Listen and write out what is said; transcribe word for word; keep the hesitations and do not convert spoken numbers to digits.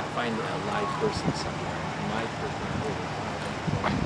can't find a live person somewhere. My personal